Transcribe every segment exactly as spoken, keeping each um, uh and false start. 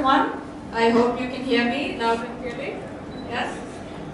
everyone. I hope you can hear me loud and clearly. Yes?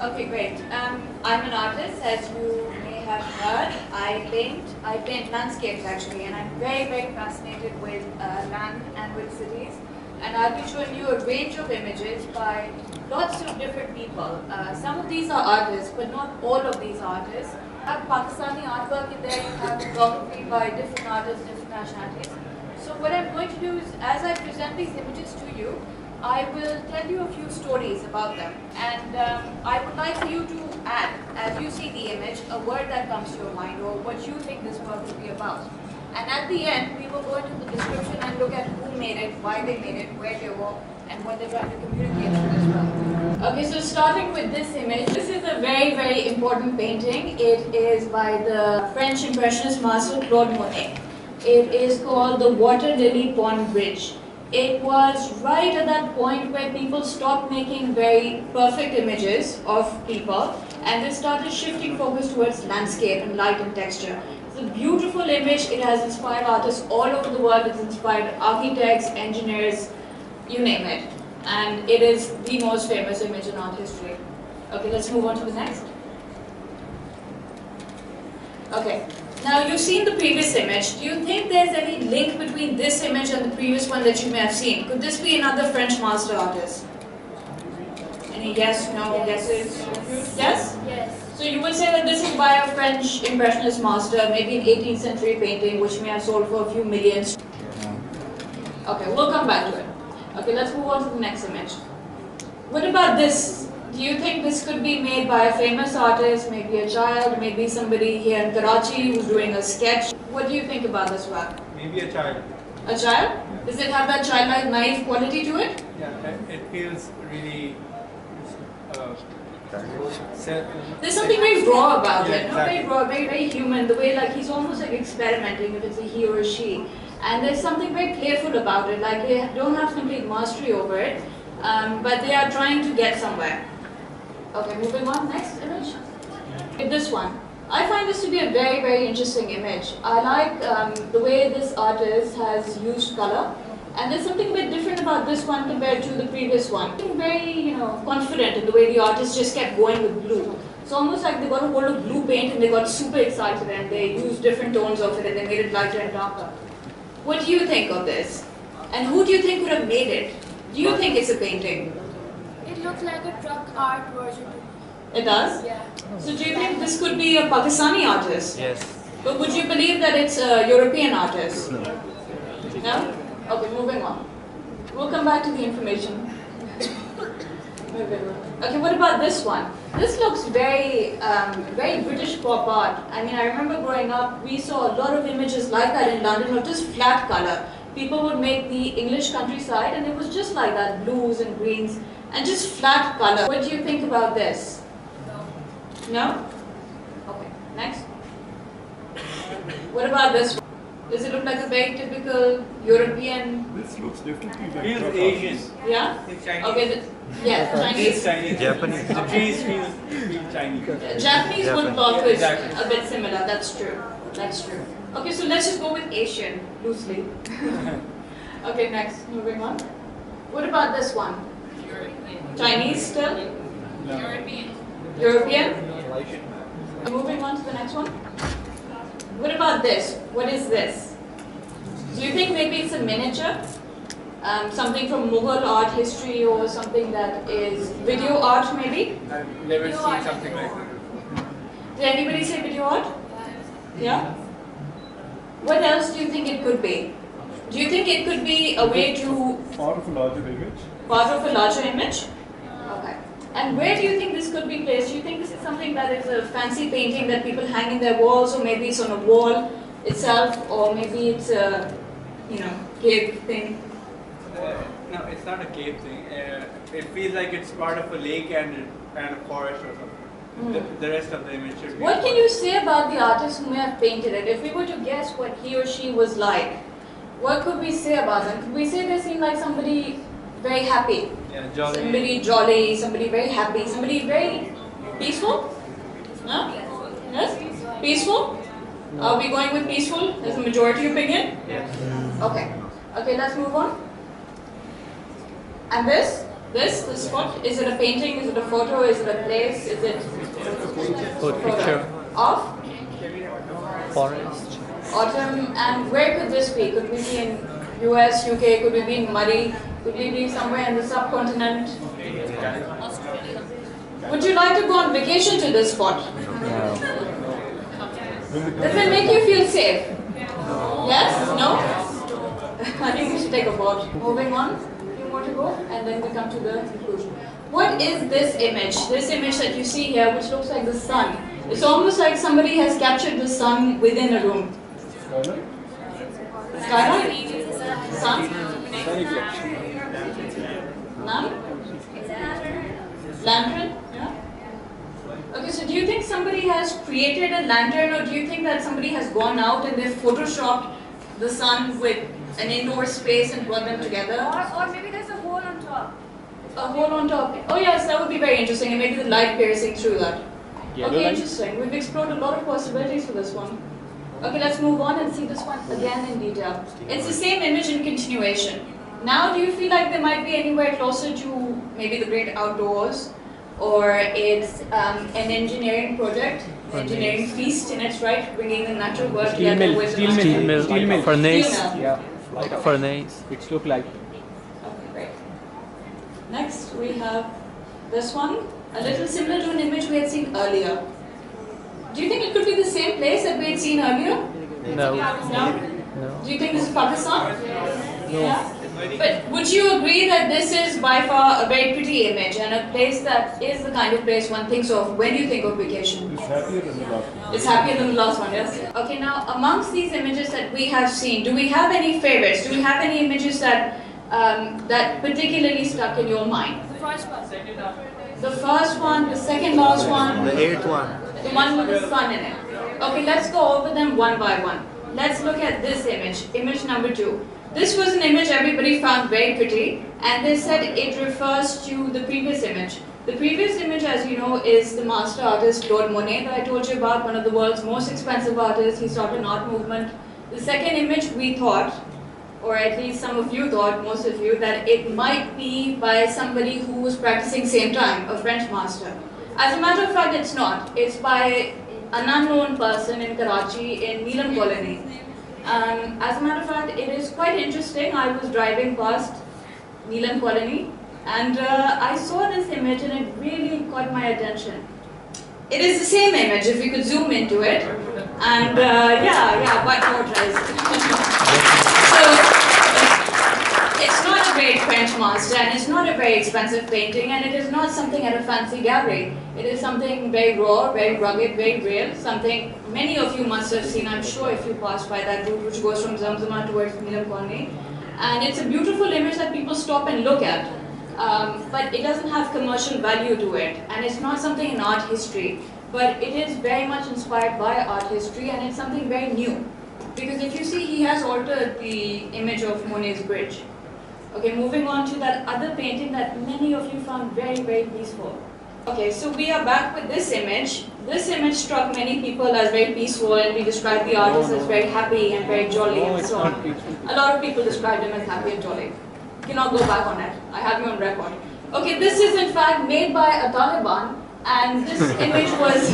Okay, great. Um, I'm an artist, as you may have heard. I paint. I paint landscapes, actually, and I'm very, very fascinated with uh, land and with cities. And I'll be showing you a range of images by lots of different people. Uh, some of these are artists, but not all of these artists. You have Pakistani artwork in there, you have photography by different artists, different nationalities. So what I'm going to do is, as I present these images to you, I will tell you a few stories about them. And um, I would like for you to add, as you see the image, a word that comes to your mind or what you think this work would be about. And at the end, we will go into the description and look at who made it, why they made it, where they were, and what they're trying to communicate through this work. Okay, so starting with this image, this is a very, very important painting. It is by the French Impressionist master Claude Monet. It is called the Water Lily Pond Bridge. It was right at that point where people stopped making very perfect images of people and they started shifting focus towards landscape and light and texture. It's a beautiful image. It has inspired artists all over the world. It's inspired architects, engineers, you name it. And it is the most famous image in art history. Okay, let's move on to the next. Okay. Now, you've seen the previous image. Do you think there's any link between this image and the previous one that you may have seen? Could this be another French master artist? Any yes, no, yes. Guesses? Yes? Yes. So you would say that this is by a French Impressionist master, maybe an eighteenth century painting, which may have sold for a few millions. Okay, we'll come back to it. Okay, let's move on to the next image. What about this? Do you think this could be made by a famous artist, maybe a child, maybe somebody here in Karachi who's doing a sketch? What do you think about this work? Maybe a child. A child? Yeah. Does it have that childlike naive quality to it? Yeah, it, it feels really... Uh, There's something very raw about yeah, it. Not exactly. Very raw, very, very human. The way like he's almost like experimenting if it's a he or she. And there's something very playful about it. Like they don't have complete mastery over it, um, but they are trying to get somewhere. Okay, moving on, next image. This one. I find this to be a very, very interesting image. I like um, the way this artist has used color. And there's something a bit different about this one compared to the previous one. Something very, you know, confident in the way the artist just kept going with blue. It's almost like they got a hold of blue paint and they got super excited and they used different tones of it and they made it lighter and darker. What do you think of this? And who do you think would have made it? Do you think it's a painting? It looks like a truck art version. It does? Yeah. So do you think this could be a Pakistani artist? Yes. But would you believe that it's a European artist? No. No? Okay, moving on. We'll come back to the information. Okay, what about this one? This looks very, um, very British pop art. I mean, I remember growing up, we saw a lot of images like that in London of just flat color. People would make the English countryside and it was just like that, blues and greens. And just flat color. What do you think about this? No. No? Okay, next. What about this one? Does it look like a very typical European? This looks definitely like feels Asian. Yeah? It's Chinese. Okay, the, yes, Chinese. It's Chinese. Japanese. The trees feel Chinese. Yeah, Japanese one cloth is a bit similar, that's true. That's true. Okay, so let's just go with Asian, loosely. Okay, next, moving on. What about this one? Chinese still? No. European. European? No. Moving on to the next one. What about this? What is this? Do you think maybe it's a miniature? Um, something from Mughal art history or something that is video art maybe? I've never video seen art. Something like that. Did anybody say video art? Yeah? What else do you think it could be? Do you think it could be a way to... Part of a larger image. Part of a larger image? Okay. And where do you think this could be placed? Do you think this is something that is a fancy painting that people hang in their walls, or maybe it's on a wall itself, or maybe it's a, you know, cave thing? Uh, no, it's not a cave thing. Uh, it feels like it's part of a lake and, and a forest or something. Mm. The, the rest of the image should be... What can you say about the artist who may have painted it? If we were to guess what he or she was like, what could we say about them? Could we say they seem like somebody very happy? Yeah, jolly. Somebody jolly, somebody very happy, somebody very peaceful? Huh? Yes? Peaceful? No. Are we going with peaceful? That's the majority opinion? Yes. Okay. Okay, let's move on. And this, this, this what? Is it a painting? Is it a photo? Is it a place? Is it a photo of forest? Autumn. And where could this be? Could we be in U S, U K? Could we be in Murray? Could we be somewhere in the subcontinent? Would you like to go on vacation to this spot? No. Does it make you feel safe? Yes? No? I think we should take a boat. Moving on, you want to go? And then we come to the conclusion. What is this image? This image that you see here, which looks like the sun. It's almost like somebody has captured the sun within a room. Skyline? Skyline? Sun? Sun eclipse. None? Lantern? Okay, so do you think somebody has created a lantern, or do you think that somebody has gone out and they've photoshopped the sun with an indoor space and brought them together? Or, or maybe there's a hole on top. A hole on top. Oh yes, that would be very interesting, and maybe the light piercing through that. Yeah, okay, interesting. We've explored a lot of possibilities for this one. Okay, let's move on and see this one again in detail. It's the same image in continuation. Now, do you feel like they might be anywhere closer to maybe the great outdoors? Or it's um, an engineering project, an engineering feast in its right, bringing the natural world together mill, with steel mill, steel mill, steel mill, furnace, yeah, like furnace, which look like. Okay, great. Next we have this one, a little similar to an image we had seen earlier. Do you think it could be the same place that we had seen earlier? No. No. Do you think this is Pakistan? No. Yeah. But would you agree that this is by far a very pretty image and a place that is the kind of place one thinks of when you think of vacation? It's happier than the last one. It's happier than the last one, yes? Okay, now amongst these images that we have seen, do we have any favorites? Do we have any images that um, that particularly stuck in your mind? The first one. The first one, the second last one. The eighth one. The one with the sun in it. Okay, let's go over them one by one. Let's look at this image, image number two. This was an image everybody found very pretty, and they said it refers to the previous image. The previous image, as you know, is the master artist Claude Monet that I told you about, one of the world's most expensive artists. He started an art movement. The second image we thought, or at least some of you thought, most of you, that it might be by somebody who was practicing same time, a French master. As a matter of fact, it's not. It's by an unknown person in Karachi in Neelam Colony. Um, as a matter of fact, it is quite interesting. I was driving past Neelam Colony and uh, I saw this image and it really caught my attention. It is the same image if you could zoom into it, and uh, yeah, yeah, quite portrait. So it's not a great French master, and it's not a very expensive painting, and it is not something at a fancy gallery. It is something very raw, very rugged, very real, something many of you must have seen, I'm sure, if you passed by that route which goes from Zamzama towards Neelam Colony. And it's a beautiful image that people stop and look at. Um, but it doesn't have commercial value to it. And it's not something in art history. But it is very much inspired by art history, and it's something very new. Because if you see, he has altered the image of Monet's bridge. Okay, moving on to that other painting that many of you found very, very peaceful. Okay, so we are back with this image. This image struck many people as very peaceful, and we described the artist as very happy and very jolly and so on. A lot of people described him as happy and jolly. You cannot go back on it. I have you on record. Okay, this is in fact made by a Taliban, and this image was...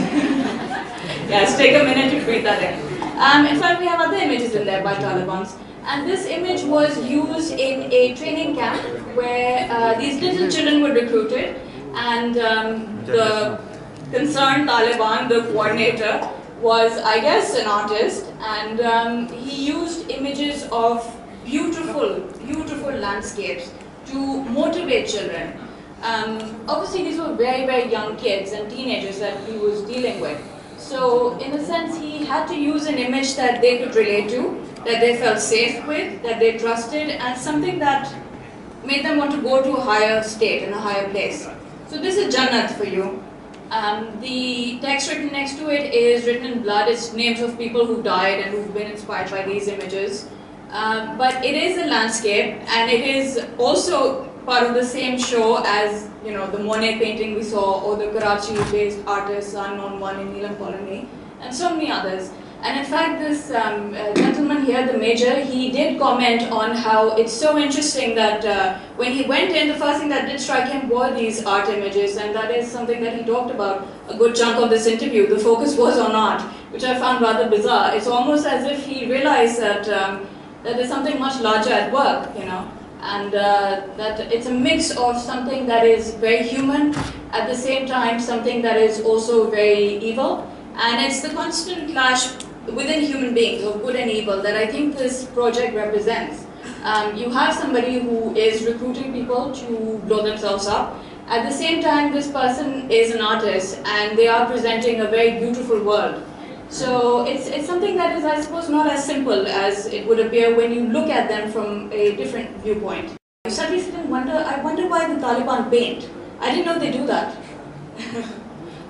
yes, take a minute to read that in. Um, in fact, we have other images in there by Talibans. And this image was used in a training camp where uh, these little children were recruited. And um, the concerned Taliban, the coordinator, was, I guess, an artist, and um, he used images of beautiful, beautiful landscapes to motivate children. Um, obviously, these were very, very young kids and teenagers that he was dealing with. So, in a sense, he had to use an image that they could relate to, that they felt safe with, that they trusted, and something that made them want to go to a higher state and a higher place. So this is Jannat for you. Um, the text written next to it is written in blood. It's names of people who died and who've been inspired by these images. Um, but it is a landscape, and it is also part of the same show as, you know, the Monet painting we saw, or the Karachi-based artist, unknown one in Neelam Colony, and so many others. And in fact, this um, uh, gentleman here, the major, he did comment on how it's so interesting that uh, when he went in, the first thing that did strike him were these art images, and that is something that he talked about a good chunk of this interview. The focus was on art, which I found rather bizarre. It's almost as if he realized that, um, that there's something much larger at work, you know, and uh, that it's a mix of something that is very human, at the same time something that is also very evil, and it's the constant clash within human beings of good and evil that I think this project represents. Um, you have somebody who is recruiting people to blow themselves up. At the same time, this person is an artist and they are presenting a very beautiful world. So it's, it's something that is, I suppose, not as simple as it would appear when you look at them from a different viewpoint. You suddenly sit and wonder, I wonder why the Taliban paint. I didn't know they do that.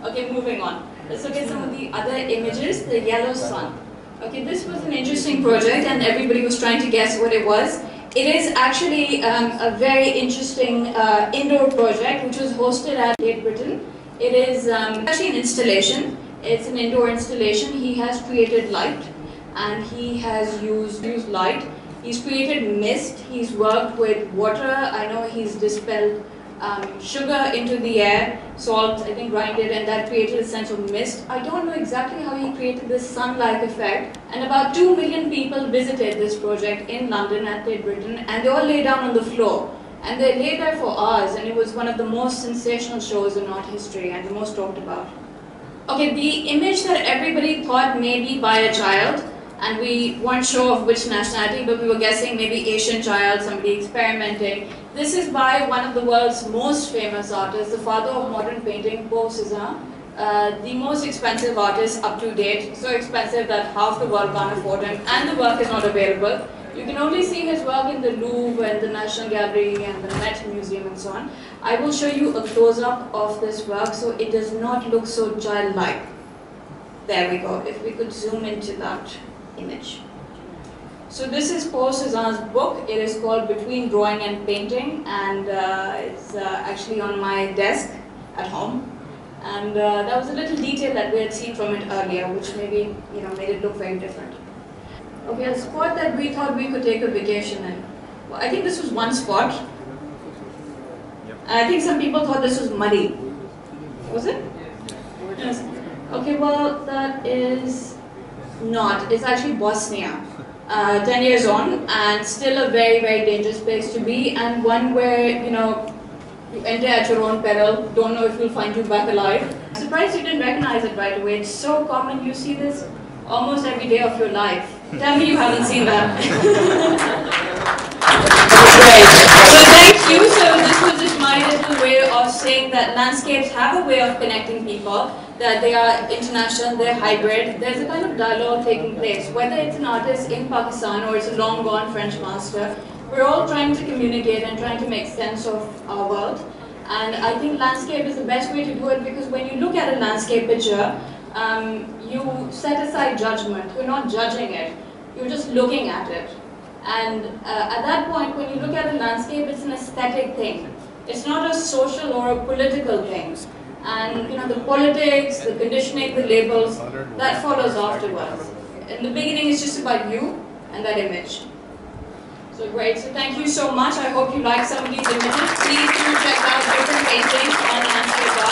Okay, moving on. Let's look at some of the other images, the yellow sun. Okay, this was an interesting project and everybody was trying to guess what it was. It is actually um, a very interesting uh, indoor project which was hosted at Tate Britain. It is um, actually an installation. It's an indoor installation. He has created light and he has used, used light. He's created mist. He's worked with water. I know he's dispelled Um, sugar into the air, salt, I think, grind it, and that created a sense of mist. I don't know exactly how he created this sun-like effect. And about two million people visited this project in London at Tate Britain, and they all lay down on the floor. And they lay there for hours, and it was one of the most sensational shows in art history and the most talked about. Okay, the image that everybody thought maybe by a child, and we weren't sure of which nationality, but we were guessing maybe Asian child, somebody experimenting. This is by one of the world's most famous artists, the father of modern painting, Paul Cézanne, uh, the most expensive artist up to date, so expensive that half the world can't afford him, and the work is not available. You can only see his work in the Louvre and the National Gallery and the Met Museum and so on. I will show you a close-up of this work so it does not look so childlike. There we go, if we could zoom into that image. So this is Paul Cézanne's book. It is called Between Drawing and Painting, and uh, it's uh, actually on my desk at home. And uh, that was a little detail that we had seen from it earlier, which maybe, you know, made it look very different. Okay, a spot that we thought we could take a vacation in. Well, I think this was one spot. And I think some people thought this was muddy. Was it? Yes. Okay, well, that is not. It's actually Bosnia. Uh, ten years on, and still a very, very dangerous place to be, and one where, you know, you enter at your own peril, don't know if you'll find you back alive. I'm surprised you didn't recognize it right away. It's so common, you see this almost every day of your life. Tell me you haven't seen that. Great. So thank you. So this was just my little way of saying that landscapes have a way of connecting people, that they are international, they're hybrid. There's a kind of dialogue taking place. Whether it's an artist in Pakistan or it's a long-gone French master, we're all trying to communicate and trying to make sense of our world. And I think landscape is the best way to do it, because when you look at a landscape picture, um, you set aside judgment. You're not judging it. You're just looking at it. And uh, at that point, when you look at a landscape, it's an aesthetic thing. It's not a social or a political thing. And, you know, the politics, the conditioning, the labels, that follows afterwards. In the beginning, it's just about you and that image. So great. So thank you so much. I hope you like some of these images. Please do check out different paintings on Amsterdam.